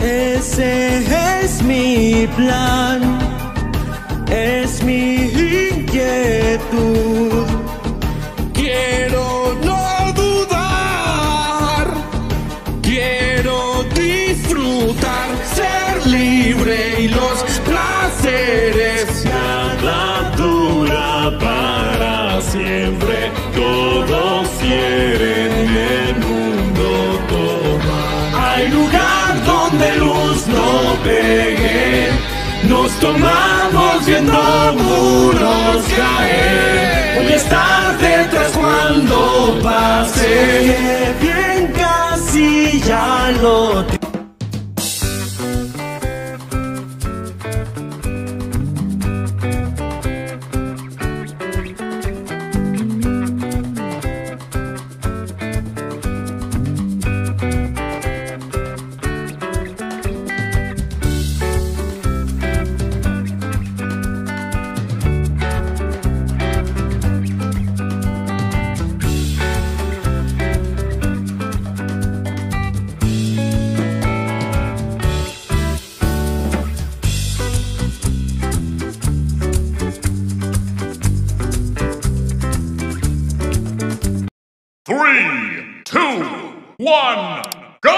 Ese es mi plan, es mi inquietud. Quiero no dudar, quiero disfrutar, ser libre y los placeres. Nada dura para siempre, todos quieren el mundo todo. Hay lugar donde luz no pegue, nos tomamos viendo muros caer. Hoy es tarde tras cuando pase, bien casi ya lo tengo. One, go!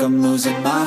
I'm losing my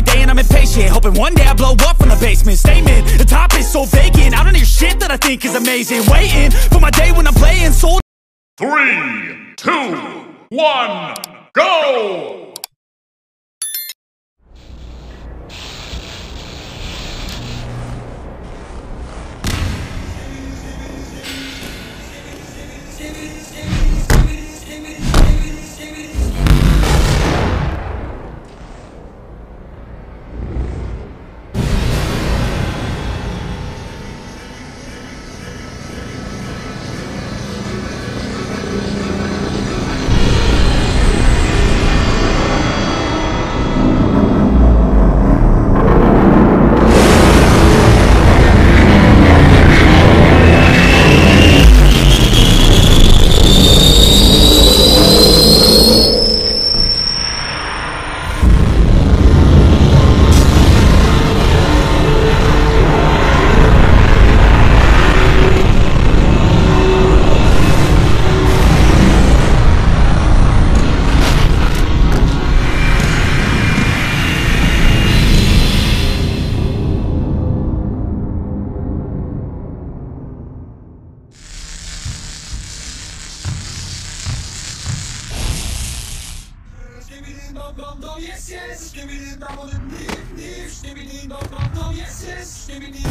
day and I'm impatient, hoping one day I blow up from the basement. Statement, the top is so vacant. I don't hear shit that I think is amazing. Waiting for my day when I'm playing sold. 3, 2, 1, go! no, yes, give me the double leaf, give me the no, yes, give me the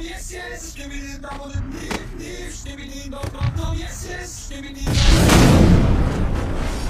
Yes, give me the double leaf, give me the double, yes, give me the